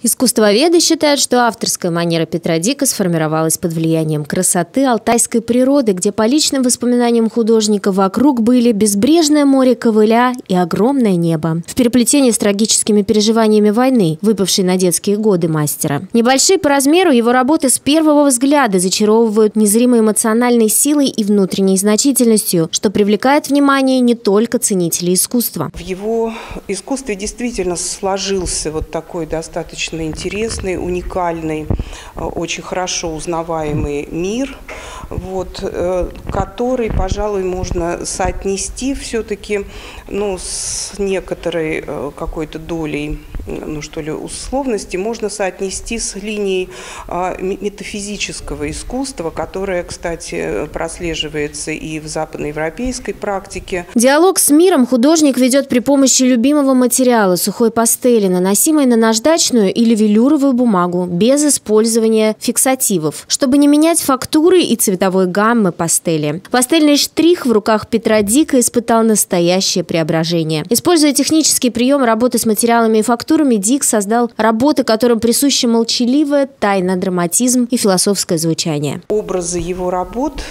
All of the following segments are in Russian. Искусствоведы считают, что авторская манера Петра Дика сформировалась под влиянием красоты алтайской природы, где по личным воспоминаниям художника вокруг были безбрежное море ковыля и огромное небо. В переплетении с трагическими переживаниями войны, выпавшей на детские годы мастера. Небольшие по размеру, его работы с первого взгляда зачаровывают незримой эмоциональной силой и внутренней значительностью, что привлекает внимание не только ценителей искусства. В его искусстве действительно сложился вот такой достаточно интересный, уникальный, очень хорошо узнаваемый мир, вот, который, пожалуй, можно соотнести все-таки с некоторой какой-то долей, условности, можно соотнести с линией метафизического искусства, которое, кстати, прослеживается и в западноевропейской практике. Диалог с миром художник ведет при помощи любимого материала – сухой пастели, наносимой на наждачную или велюровую бумагу, без использования фиксативов, чтобы не менять фактуры и цветовой гаммы пастели. Пастельный штрих в руках Петра Дика испытал настоящее преображение. Используя технический прием работы с материалами и фактурами, Дик создал работы, которым присуща молчаливая тайна, драматизм и философское звучание. Образы его работ,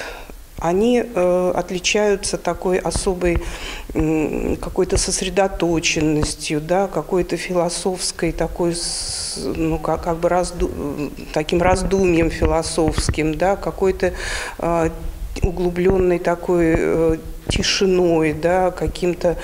они отличаются такой особой какой-то сосредоточенностью, да, какой-то философской, такой, таким раздумьем философским, да, какой-то углубленной такой тишиной, да, каким-то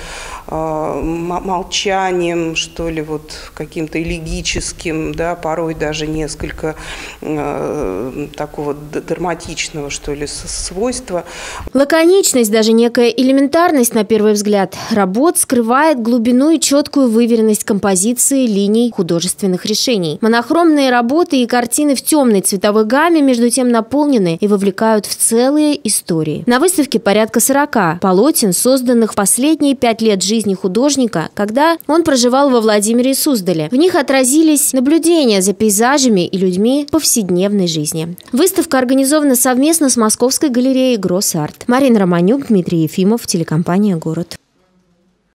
молчанием, что ли, вот каким-то элегическим, да, порой даже несколько такого драматичного, что ли, свойства. Лаконичность, даже некая элементарность, на первый взгляд, работ скрывает глубину и четкую выверенность композиции линий художественных решений. Монохромные работы и картины в темной цветовой гамме, между тем, наполнены и вовлекают в целые истории. На выставке порядка 40 полотен, созданных в последние 5 лет жизни художника, когда он проживал во Владимире и Суздале. В них отразились наблюдения за пейзажами и людьми повседневной жизни. Выставка организована совместно с Московской галереей «Гроссарт». Марина Романюк, Дмитрий Ефимов, телекомпания «Город».